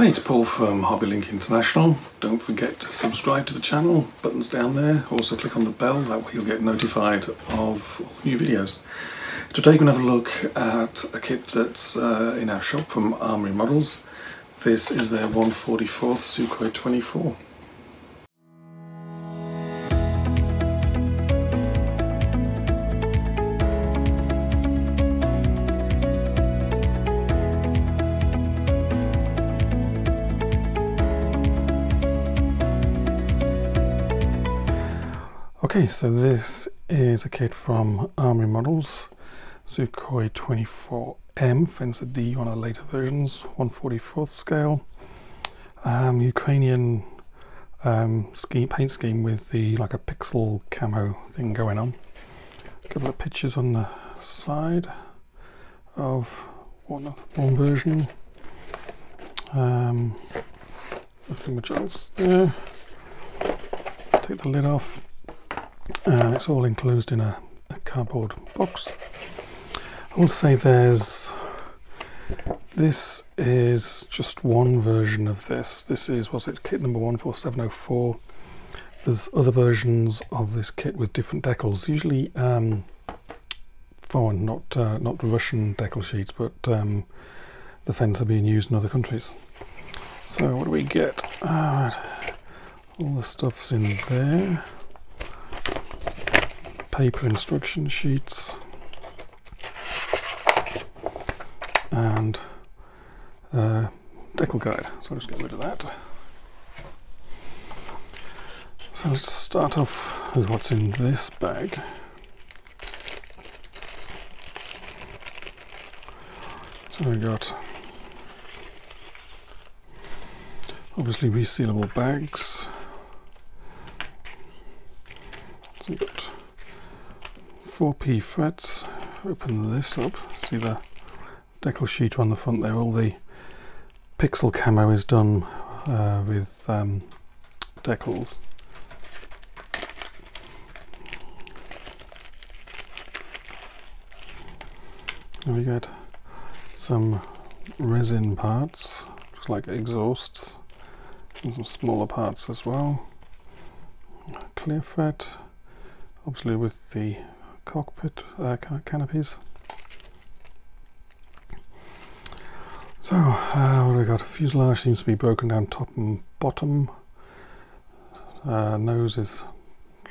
Hi, it's Paul from Hobby Link International. Don't forget to subscribe to the channel, buttons down there. Also click on the bell, that way you'll get notified of new videos. Today we're going to have a look at a kit that's in our shop from Armory Models. This is their 144th Su-24M. Okay, so this is a kit from Armory Models, Su-24M, Fencer D, one of the later versions, 1/44 scale, Ukrainian paint scheme with the like a pixel camo thing going on. A couple of pictures on the side of one version. Nothing much else there. Take the lid off. And it's all enclosed in a cardboard box. I will say this is just one version of this. This is, was it kit number 14704? There's other versions of this kit with different decals, usually foreign, not Russian decal sheets, but the Fencer are being used in other countries. So what do we get? All the stuff's in there. Paper instruction sheets and decal guide. So I'll just get rid of that. So let's start off with what's in this bag. So we got obviously resealable bags. So we've got 4P frets. Open this up. See the decal sheet on the front there. All the pixel camo is done with decals. And we get some resin parts, just like exhausts, and some smaller parts as well. Clear fret, obviously with the cockpit canopies. So what do we got? Fuselage seems to be broken down top and bottom. Nose is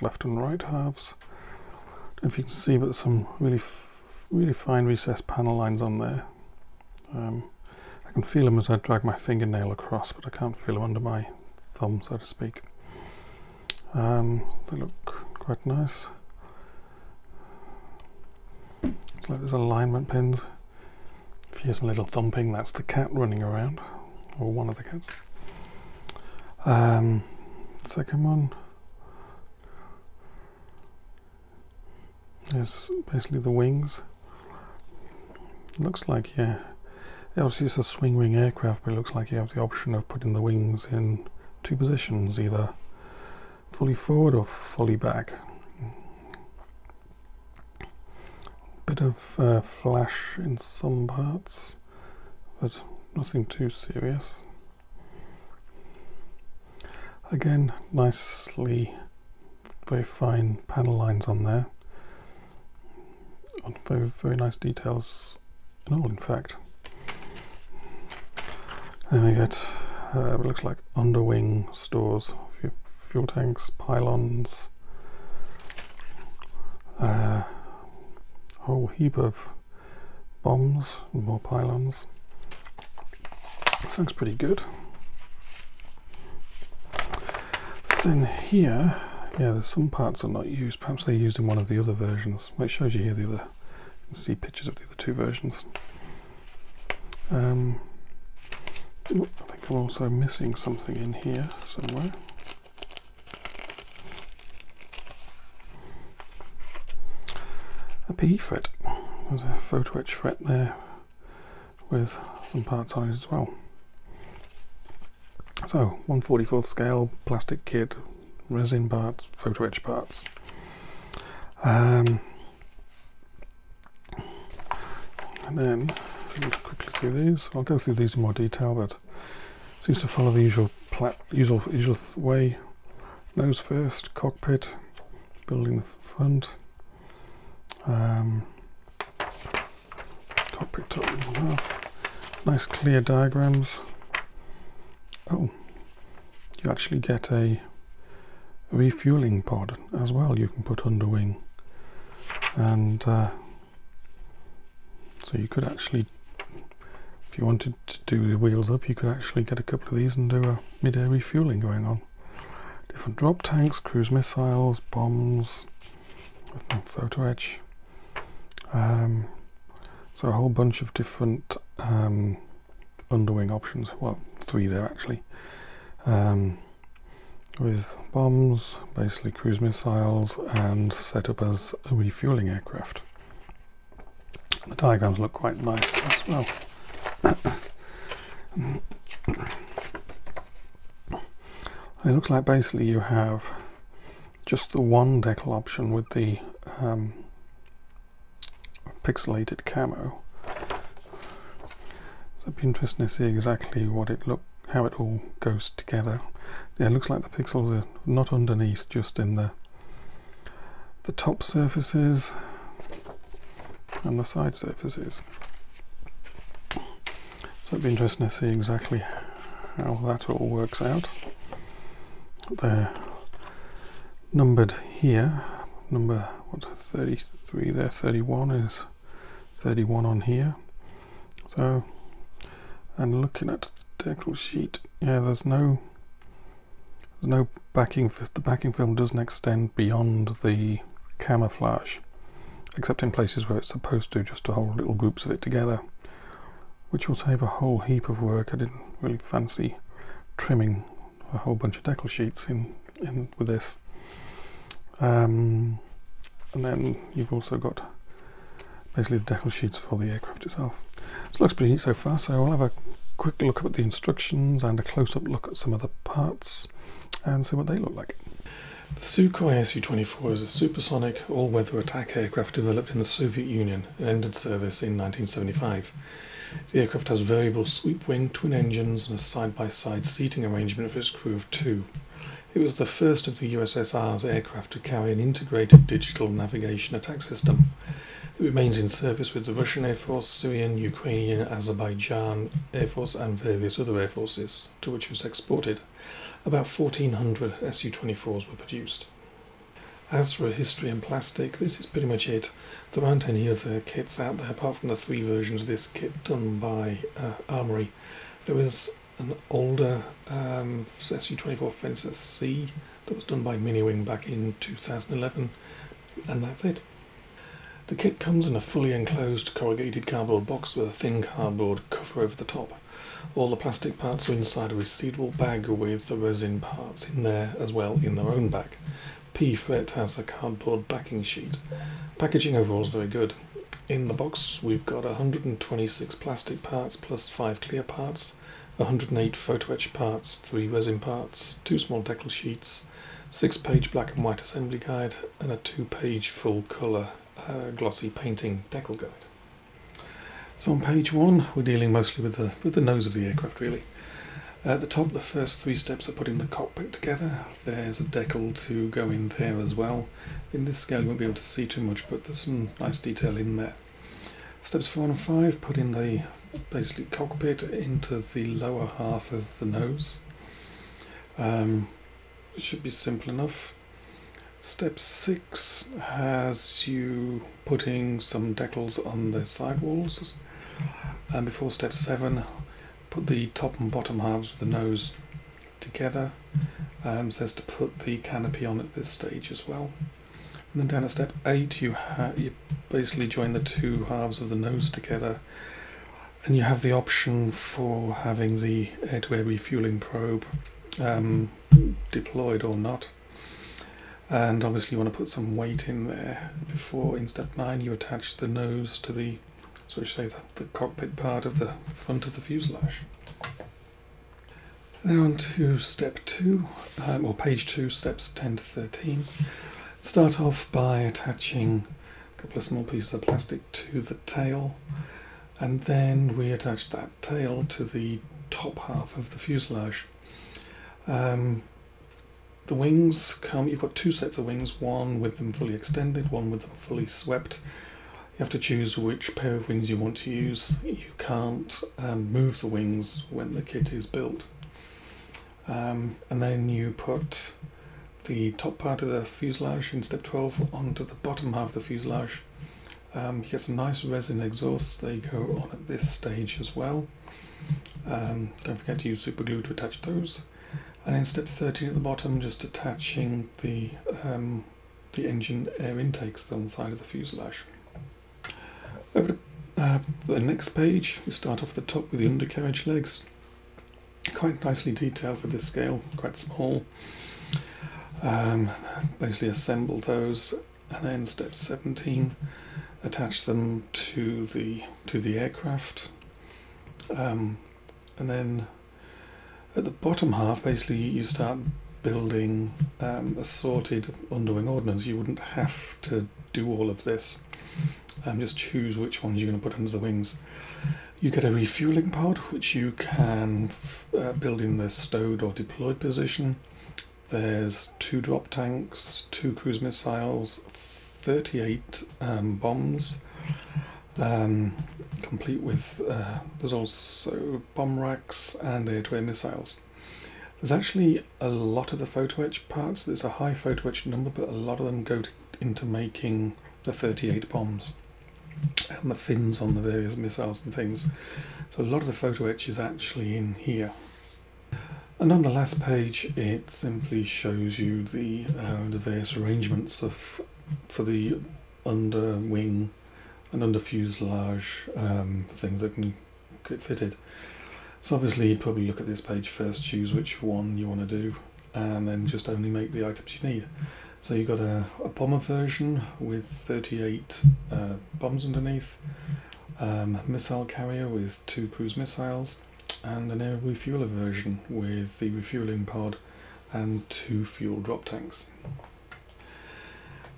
left and right halves. I don't know if you can see, but there's some really fine recessed panel lines on there. I can feel them as I drag my fingernail across, but I can't feel them under my thumb, so to speak. They look quite nice. Like there's alignment pins. If you hear some little thumping, that's the cat running around, or one of the cats. Second one is basically the wings. Looks like, yeah, obviously it's a swing wing aircraft, but it looks like you have the option of putting the wings in two positions, either fully forward or fully back. Bit of flash in some parts, but nothing too serious. Again, nicely, very fine panel lines on there. Very nice details in all, in fact. Then we get what looks like underwing stores, fuel tanks, pylons, whole heap of bombs and more pylons. This looks pretty good. So then here, yeah, there's some parts are not used. Perhaps they're used in one of the other versions. Well, it shows you here the other. You can see pictures of the other two versions. I think I'm also missing something in here somewhere. A PE fret. There's a photo etch fret there with some parts on it as well. So 1/44 scale plastic kit, resin parts, photo etch parts. And then quickly through these. I'll go through these in more detail, but Seems to follow the usual way. Nose first, cockpit, building the front. Cockpit top and half. Nice clear diagrams. Oh, you actually get a refueling pod as well. You can put under wing, and so you could actually, if you wanted to do the wheels up, you could actually get a couple of these and do a mid-air refueling going on. Different drop tanks, cruise missiles, bombs, photo etch. So a whole bunch of different underwing options. Well, three there actually, with bombs, basically cruise missiles, and set up as a refueling aircraft. The diagrams look quite nice as well. And it looks like basically you have just the one decal option with the pixelated camo. So it'd be interesting to see exactly what it look, how it all goes together. Yeah, it looks like the pixels are not underneath, just in the top surfaces and the side surfaces. So it'd be interesting to see exactly how that all works out. They're numbered here. Number what's 33 there, 31 is 31 on here. So, and looking at the decal sheet, yeah, there's no backing. The backing film doesn't extend beyond the camouflage, except in places where it's supposed to, just to hold little groups of it together, which will save a whole heap of work. I didn't really fancy trimming a whole bunch of decal sheets in with this. And then you've also got basically the decal sheets for the aircraft itself. It looks pretty neat so far, so I'll have a quick look up at the instructions and a close-up look at some of the parts and see what they look like. The Sukhoi Su-24 is a supersonic, all-weather attack aircraft developed in the Soviet Union and entered service in 1975. The aircraft has variable sweep-wing, twin engines and a side-by-side seating arrangement for its crew of two. It was the first of the USSR's aircraft to carry an integrated digital navigation attack system. It remains in service with the Russian Air Force, Syrian, Ukrainian, Azerbaijan Air Force and various other air forces, to which it was exported. About 1,400 Su-24s were produced. As for a history and plastic, this is pretty much it. There aren't any other kits out there apart from the three versions of this kit done by Armory. There was an older Su-24 Fencer C that was done by Miniwing back in 2011, and that's it. The kit comes in a fully enclosed corrugated cardboard box with a thin cardboard cover over the top. All the plastic parts are inside a resealable bag with the resin parts in there as well in their own bag. P for it has a cardboard backing sheet. Packaging overall is very good. In the box we've got 126 plastic parts plus 5 clear parts, 108 photo etch parts, 3 resin parts, 2 small decal sheets, 6-page black and white assembly guide and a 2-page full colour glossy painting decal guide. So on page one we're dealing mostly with the nose of the aircraft really. At the top the first three steps are putting the cockpit together. There's a decal to go in there as well. In this scale you won't be able to see too much, but there's some nice detail in there. Steps 4 and 5 put in the basically cockpit into the lower half of the nose. Should be simple enough. Step 6 has you putting some decals on the sidewalls, and before step 7 put the top and bottom halves of the nose together. Says to put the canopy on at this stage as well. And then down at step 8 you basically join the two halves of the nose together, and you have the option for having the air-to-air refueling probe deployed or not. And obviously you want to put some weight in there before, in step 9, you attach the nose to the, so say, the cockpit part of the front of the fuselage. Now on to step 2, or page 2, steps 10 to 13. Start off by attaching a couple of small pieces of plastic to the tail, and then we attach that tail to the top half of the fuselage. The wings come, you've got two sets of wings, one with them fully extended, one with them fully swept. You have to choose which pair of wings you want to use. You can't move the wings when the kit is built. And then you put the top part of the fuselage in step 12 onto the bottom half of the fuselage. You get some nice resin exhausts. They go on at this stage as well. Don't forget to use super glue to attach those. And then step 13 at the bottom, just attaching the engine air intakes on the side of the fuselage. Over to the next page, we start off the top with the undercarriage legs. Quite nicely detailed for this scale, quite small. Basically assemble those, and then step 17, attach them to the aircraft. And then at the bottom half, basically you start building assorted underwing ordnance. You wouldn't have to do all of this. Just choose which ones you're going to put under the wings. You get a refueling pod, which you can build in the stowed or deployed position. There's 2 drop tanks, 2 cruise missiles, 38 bombs, complete with there's also bomb racks and air-to-air missiles. There's actually a lot of the photo etch parts. There's a high photo etch number, but a lot of them go into making the 38 bombs and the fins on the various missiles and things. So a lot of the photo etch is actually in here. And on the last page, it simply shows you the various arrangements for the underwing and under fuselage things that can get fitted. So obviously you'd probably look at this page first, choose which one you want to do, and then just only make the items you need. So you've got a bomber version with 38 bombs underneath, missile carrier with 2 cruise missiles, and an air refueler version with the refueling pod and 2 fuel drop tanks.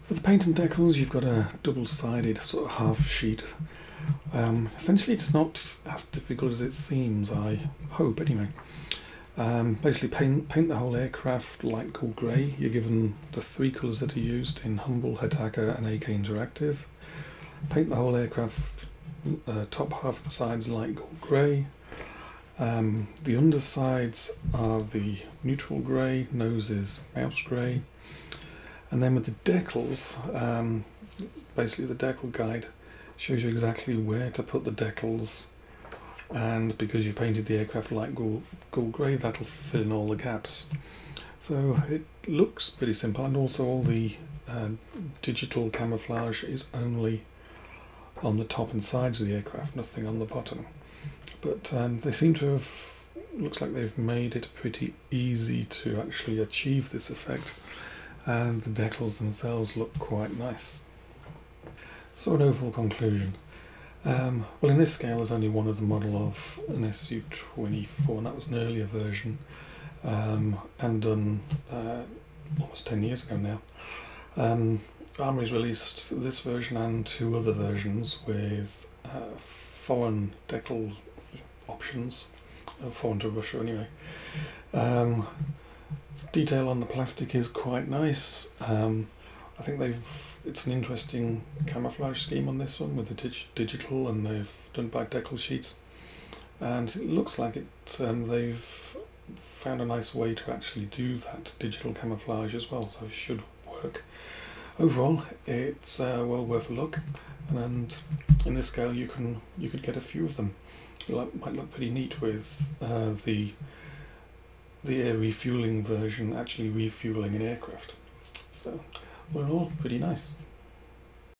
For the paint and decals, you've got a double-sided sort of half sheet. Essentially it's not as difficult as it seems, I hope anyway. Basically paint the whole aircraft light cool grey. You're given the 3 colours that are used in Humble, Hataka and AK Interactive. Paint the whole aircraft top half of the sides light cool grey. The undersides are the neutral grey, nose is mouse grey. And then with the decals, basically the decal guide shows you exactly where to put the decals, and because you painted the aircraft light gold grey, that'll fill in all the gaps. So it looks pretty simple, and also all the digital camouflage is only on the top and sides of the aircraft, nothing on the bottom. But they seem to have, looks like they've made it pretty easy to actually achieve this effect, and the decals themselves look quite nice. So an overall conclusion. Well, in this scale there's only one other model of an Su-24, and that was an earlier version, and done almost 10 years ago now. Armory's released this version and 2 other versions with foreign decal options, foreign to Russia anyway. The detail on the plastic is quite nice. I think it's an interesting camouflage scheme on this one with the digital, and they've done by decal sheets, and it looks like they've found a nice way to actually do that digital camouflage as well, so it should work. Overall it's well worth a look, and in this scale you could get a few of them. It might look pretty neat with the air refueling version actually refueling an aircraft. So all in all, pretty nice.